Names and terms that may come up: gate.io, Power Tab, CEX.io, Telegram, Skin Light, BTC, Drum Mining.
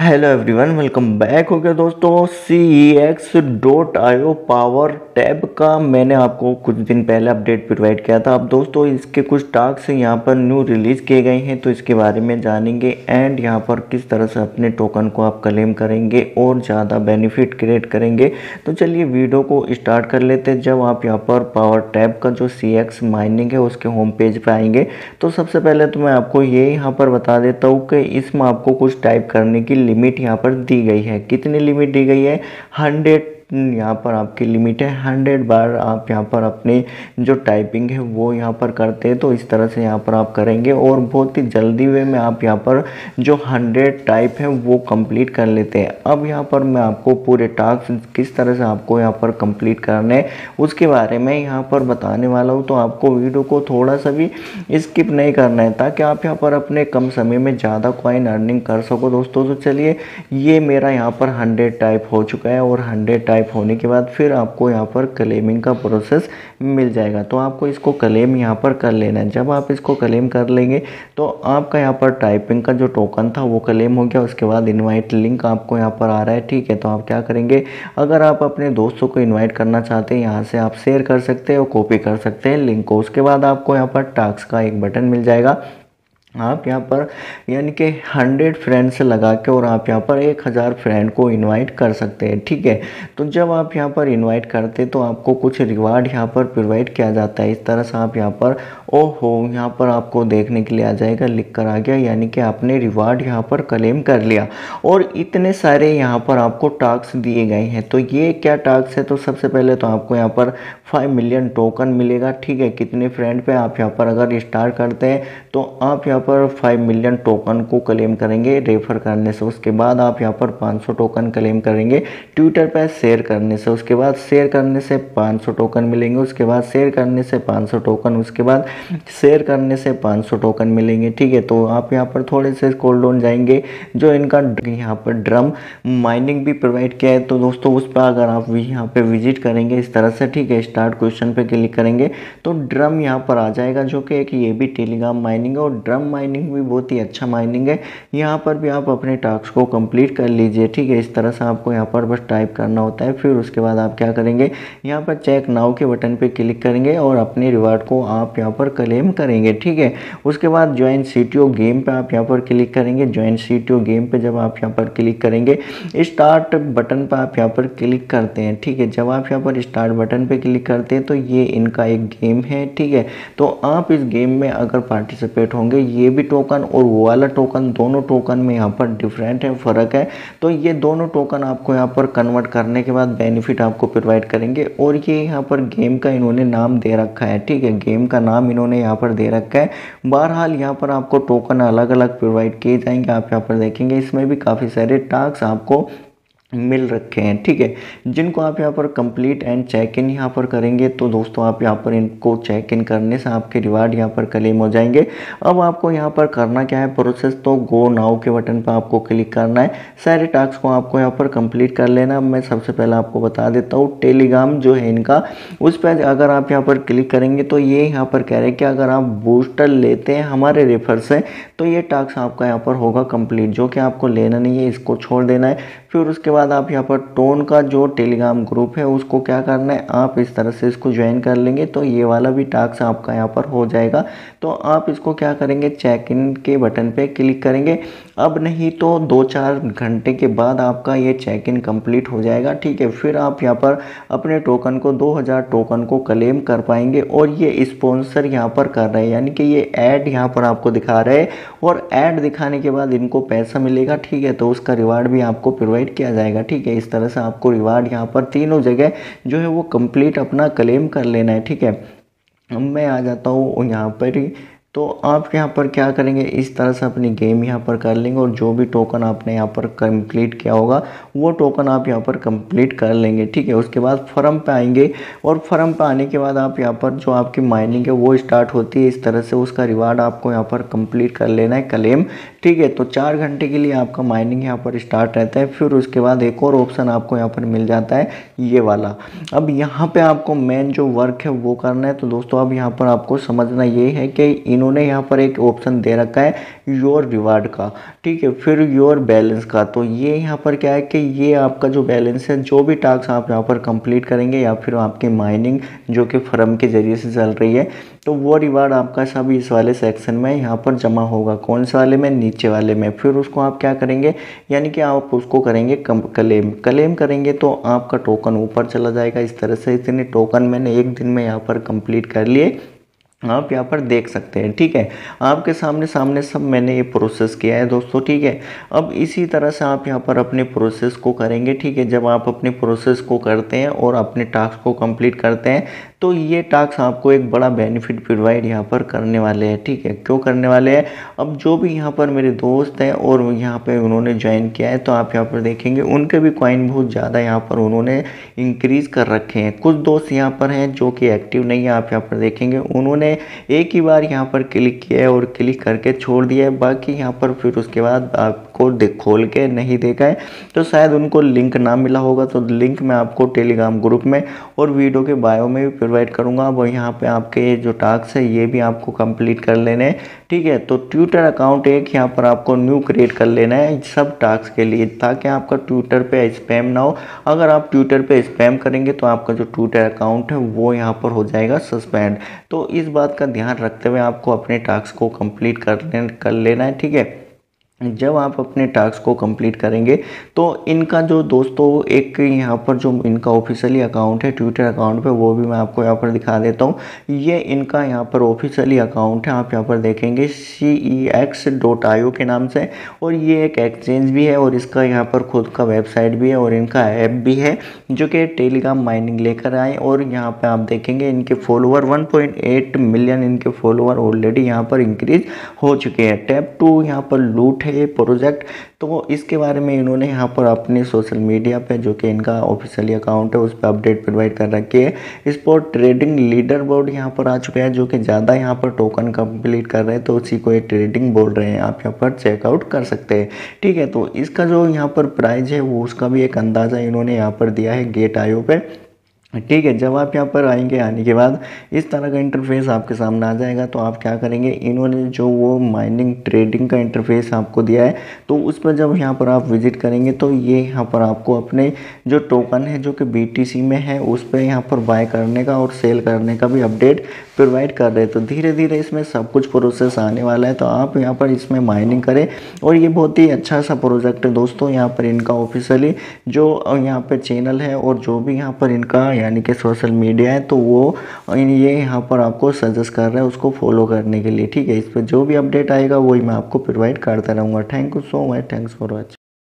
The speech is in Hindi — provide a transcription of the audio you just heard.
Hello everyone, welcome back. हो गया दोस्तों, CEX.io पावर टैब का मैंने आपको कुछ दिन पहले अपडेट प्रोवाइड किया था। अब दोस्तों इसके कुछ टास्क यहाँ पर न्यू रिलीज़ किए गए हैं, तो इसके बारे में जानेंगे एंड यहाँ पर किस तरह से अपने टोकन को आप क्लेम करेंगे और ज़्यादा बेनिफिट क्रिएट करेंगे। तो चलिए वीडियो को स्टार्ट कर लेते हैं। जब आप यहाँ पर पावर टैब का जो CX माइनिंग है उसके होम पेज पर आएंगे तो सबसे पहले तो मैं आपको ये यहाँ पर बता देता हूँ कि इसमें आपको कुछ टाइप करने की लिमिट यहाँ पर दी गई है। कितनी लिमिट दी गई है? 100 यहाँ पर आपकी लिमिट है। 100 बार आप यहाँ पर अपनी जो टाइपिंग है वो यहाँ पर करते हैं तो इस तरह से यहाँ पर आप करेंगे और बहुत ही जल्दी वे में आप यहाँ पर जो 100 टाइप है वो कंप्लीट कर लेते हैं। अब यहाँ पर मैं आपको पूरे टास्क किस तरह से आपको यहाँ पर कंप्लीट करने हैं उसके बारे में यहाँ पर बताने वाला हूँ। तो आपको वीडियो को थोड़ा सा भी स्किप नहीं करना है ताकि आप यहाँ पर अपने कम समय में ज़्यादा कॉइन अर्निंग कर सको दोस्तों। तो चलिए, ये मेरा यहाँ पर 100 टाइप हो चुका है और 100 होने के बाद फिर आपको यहाँ पर क्लेमिंग का प्रोसेस मिल जाएगा। तो आपको इसको क्लेम यहाँ पर कर लेना है। जब आप इसको क्लेम कर लेंगे तो आपका यहाँ पर टाइपिंग का जो टोकन था वो क्लेम हो गया। उसके बाद इनवाइट लिंक आपको यहाँ पर आ रहा है, ठीक है। तो आप क्या करेंगे, अगर आप अपने दोस्तों को इन्वाइट करना चाहते हैं यहाँ से आप शेयर कर सकते हैं और कॉपी कर सकते हैं लिंक को। उसके बाद आपको यहाँ पर टास्क का एक बटन मिल जाएगा। आप यहाँ पर यानी कि 100 फ्रेंड से लगा के और आप यहाँ पर 1000 फ्रेंड को इनवाइट कर सकते हैं, ठीक है। तो जब आप यहाँ पर इनवाइट करते हैं तो आपको कुछ रिवार्ड यहाँ पर प्रोवाइड किया जाता है। इस तरह से आप यहाँ पर ओहो यहाँ पर आपको देखने के लिए आ जाएगा, लिख कर आ गया, यानी कि आपने रिवार्ड यहाँ पर क्लेम कर लिया। और इतने सारे यहाँ पर आपको टास्क दिए गए हैं। तो ये क्या टास्क है? तो सबसे पहले तो आपको यहाँ पर 5 मिलियन टोकन मिलेगा, ठीक है। कितने फ्रेंड पे आप यहाँ पर अगर स्टार्ट करते हैं तो आप यहाँ पर 5 मिलियन टोकन को क्लेम करेंगे रेफर करने से। उसके बाद आप यहाँ पर 500 टोकन क्लेम करेंगे ट्विटर पर शेयर करने से। उसके बाद शेयर करने से 500 टोकन मिलेंगे। उसके बाद शेयर करने से 500 टोकन, उसके बाद शेयर करने से 500 टोकन मिलेंगे, ठीक है। तो आप यहाँ पर थोड़े से स्क्रॉल डाउन जाएंगे, जो इनका यहाँ पर ड्रम माइनिंग भी प्रोवाइड किया है तो दोस्तों उस पर अगर आप यहाँ पर विजिट करेंगे इस तरह से, ठीक है, स्टार्ट क्वेश्चन पर क्लिक करेंगे तो ड्रम यहाँ पर आ जाएगा, जो कि एक ये भी टेलीग्राम माइनिंग है और ड्रम माइनिंग भी बहुत ही अच्छा माइनिंग है। यहाँ पर भी आप अपने टास्क को कंप्लीट कर लीजिए, ठीक है। इस तरह से आपको यहाँ पर बस टाइप करना होता है। फिर उसके बाद आप क्या करेंगे, यहाँ पर चेक नाउ के बटन पे क्लिक करेंगे और अपने रिवार्ड को आप यहाँ पर क्लेम करेंगे, ठीक है। उसके बाद ज्वाइन CTO गेम पे आप यहाँ पर क्लिक करेंगे। ज्वाइन CTO गेम पे जब आप यहाँ पर क्लिक करेंगे स्टार्ट बटन पर आप यहाँ पर क्लिक करते हैं, ठीक है। जब आप यहाँ पर स्टार्ट बटन पर क्लिक करते हैं तो ये इनका एक गेम है, ठीक है। तो आप इस गेम में अगर पार्टिसिपेट होंगे, ये भी टोकन और वो वाला टोकन, दोनों टोकन में यहाँ पर डिफरेंट है, फ़र्क है। तो ये दोनों टोकन आपको यहाँ पर कन्वर्ट करने के बाद बेनिफिट आपको प्रोवाइड करेंगे। और ये यहाँ पर गेम का इन्होंने नाम दे रखा है, ठीक है। गेम का नाम इन्होंने यहाँ पर दे रखा है। बहरहाल यहाँ पर आपको टोकन अलग अलग प्रोवाइड किए जाएंगे। आप यहाँ पर देखेंगे इसमें भी काफ़ी सारे टास्क आपको मिल रखे हैं, ठीक है, जिनको आप यहाँ पर कंप्लीट एंड चेक इन यहाँ पर करेंगे। तो दोस्तों आप यहाँ पर इनको चेक इन करने से आपके रिवार्ड यहाँ पर क्लेम हो जाएंगे। अब आपको यहाँ पर करना क्या है प्रोसेस, तो गो नाउ के बटन पर आपको क्लिक करना है। सारे टास्क को आपको यहाँ पर कंप्लीट कर लेना। मैं सबसे पहले आपको बता देता हूँ, टेलीग्राम जो है इनका, उस पर अगर आप यहाँ पर क्लिक करेंगे तो ये यहाँ पर कह रहे हैं कि अगर आप बूस्टर लेते हैं हमारे रेफर से तो ये टास्क आपका यहाँ पर होगा कंप्लीट, जो कि आपको लेना नहीं है, इसको छोड़ देना है। फिर उसके बाद आप यहाँ पर टोन का जो टेलीग्राम ग्रुप है उसको क्या करना है, आप इस तरह से इसको ज्वाइन कर लेंगे तो ये वाला भी टास्क आपका यहाँ पर हो जाएगा। तो आप इसको क्या करेंगे, चेक इन के बटन पे क्लिक करेंगे। अब नहीं तो 2-4 घंटे के बाद आपका ये चेक इन कंप्लीट हो जाएगा, ठीक है। फिर आप यहाँ पर अपने टोकन को 2000 टोकन को क्लेम कर पाएंगे। और ये स्पॉन्सर यहाँ पर कर रहे हैं, यानी कि ये ऐड यहाँ पर आपको दिखा रहे हैं और ऐड दिखाने के बाद इनको पैसा मिलेगा, ठीक है। तो उसका रिवार्ड भी आपको प्रोवाइड किया जाएगा, ठीक है। इस तरह से आपको रिवार्ड यहाँ पर तीनों जगह जो है वो कंप्लीट अपना क्लेम कर लेना है, ठीक है। अब मैं आ जाता हूँ यहाँ पर ही, तो आप यहाँ पर क्या करेंगे, इस तरह से अपनी गेम यहाँ पर कर लेंगे और जो भी टोकन आपने यहाँ पर कंप्लीट किया होगा वो टोकन आप यहाँ पर कंप्लीट कर लेंगे, ठीक है। उसके बाद फॉर्म पे आएंगे और फॉर्म पे आने के बाद आप यहाँ पर जो आपकी माइनिंग है वो स्टार्ट होती है। इस तरह से उसका रिवार्ड आपको यहाँ पर कंप्लीट कर लेना है क्लेम, ठीक है। तो 4 घंटे के लिए आपका माइनिंग यहाँ पर स्टार्ट रहता है। फिर उसके बाद एक और ऑप्शन आपको यहाँ पर मिल जाता है, ये वाला। अब यहाँ पर आपको मेन जो वर्क है वो करना है। तो दोस्तों अब यहाँ पर आपको समझना ये है कि इन्होंने यहाँ पर एक ऑप्शन दे रखा है योर रिवार्ड का, ठीक है, फिर योर बैलेंस का। तो ये यहाँ पर क्या है कि ये आपका जो बैलेंस है, जो भी टास्क आप यहाँ पर कंप्लीट करेंगे या फिर आपकी माइनिंग जो कि फर्म के जरिए से चल रही है, तो वो रिवार्ड आपका सब इस वाले सेक्शन में यहाँ पर जमा होगा। कौन से वाले में? नीचे वाले में। फिर उसको आप क्या करेंगे, यानी कि आप उसको करेंगे क्लेम करेंगे तो आपका टोकन ऊपर चला जाएगा। इस तरह से इतने टोकन मैंने एक दिन में यहाँ पर कंप्लीट कर लिए, आप यहाँ पर देख सकते हैं। ठीक है, आपके सामने सब मैंने ये प्रोसेस किया है दोस्तों। ठीक है, अब इसी तरह से आप यहाँ पर अपने प्रोसेस को करेंगे। ठीक है, जब आप अपने प्रोसेस को करते हैं और अपने टास्क को कंप्लीट करते हैं तो ये टास्क आपको एक बड़ा बेनिफिट प्रोवाइड यहाँ पर करने वाले हैं। ठीक है, क्यों करने वाले हैं? अब जो भी यहाँ पर मेरे दोस्त हैं और यहाँ पर उन्होंने ज्वाइन किया है, तो आप यहाँ पर देखेंगे उनके भी कॉइन बहुत ज़्यादा यहाँ पर उन्होंने इंक्रीज़ कर रखे हैं। कुछ दोस्त यहाँ पर हैं जो कि एक्टिव नहीं है, आप यहाँ पर देखेंगे उन्होंने एक ही बार यहाँ पर क्लिक किया है और क्लिक करके छोड़ दिया है, बाकी यहाँ पर फिर उसके बाद आपको खोल के नहीं देखा है, तो शायद उनको लिंक ना मिला होगा। तो लिंक मैं आपको टेलीग्राम ग्रुप में और वीडियो के बायो में भी प्रोवाइड करूँगा। अब यहाँ पे आपके जो टास्क है ये भी आपको कंप्लीट कर लेने हैं। ठीक है, तो ट्विटर अकाउंट एक यहाँ पर आपको न्यू क्रिएट कर लेना है सब टास्क के लिए, ताकि आपका ट्विटर पर स्पैम ना हो। अगर आप ट्विटर पर स्पैम करेंगे तो आपका जो ट्विटर अकाउंट है वो यहाँ पर हो जाएगा सस्पेंड। तो इस बात का ध्यान रखते हुए आपको अपने टास्क को कंप्लीट कर लेना है। ठीक है, जब आप अपने टास्क को कंप्लीट करेंगे तो इनका जो दोस्तों एक यहाँ पर जो इनका ऑफिशियली अकाउंट है ट्विटर अकाउंट पे, वो भी मैं आपको यहाँ पर दिखा देता हूँ। ये इनका यहाँ पर ऑफिशियली अकाउंट है, आप यहाँ पर देखेंगे CEX.io के नाम से, और ये एक एक्सचेंज भी है और इसका यहाँ पर खुद का वेबसाइट भी है और इनका ऐप भी है जो कि टेलीग्राम माइनिंग लेकर आए। और यहाँ पर आप देखेंगे इनके फॉलोअर 1.8 मिलियन इनके फॉलोअर ऑलरेडी यहाँ पर इंक्रीज हो चुके हैं। Tab 2 यहाँ पर लूट ये प्रोजेक्ट, तो इसके बारे में इन्होंने यहाँ पर अपने सोशल मीडिया पे जो कि इनका ऑफिशियली अकाउंट है उस पर अपडेट प्रोवाइड कर रखी है। इस पर ट्रेडिंग लीडर बोर्ड यहाँ पर आ चुका है जो कि ज़्यादा यहाँ पर टोकन कंप्लीट कर रहे हैं, तो उसी को ये ट्रेडिंग बोल रहे हैं। आप यहाँ पर चेकआउट कर सकते हैं। ठीक है, तो इसका जो यहाँ पर प्राइज है वो उसका भी एक अंदाज़ा इन्होंने यहाँ पर दिया है gate.io पे। ठीक है, जब आप यहाँ पर आएंगे, आने के बाद इस तरह का इंटरफेस आपके सामने आ जाएगा। तो आप क्या करेंगे, इन्होंने जो वो माइनिंग ट्रेडिंग का इंटरफेस आपको दिया है, तो उस पर जब यहाँ पर आप विजिट करेंगे तो ये यहाँ पर आपको अपने जो टोकन है जो कि BTC में है उस पर यहाँ पर बाय करने का और सेल करने का भी अपडेट प्रोवाइड कर रहे हैं। तो धीरे धीरे इसमें सब कुछ प्रोसेस आने वाला है, तो आप यहाँ पर इसमें माइनिंग करें। और ये बहुत ही अच्छा सा प्रोजेक्ट है दोस्तों। यहाँ पर इनका ऑफिशियली जो यहाँ पर चैनल है और जो भी यहाँ पर इनका यानी कि सोशल मीडिया है, तो वो ये यहाँ पर आपको सजेस्ट कर रहा है उसको फॉलो करने के लिए। ठीक है, इस पर जो भी अपडेट आएगा वही मैं आपको प्रोवाइड करता रहूँगा। Thank you so much, thanks for watching.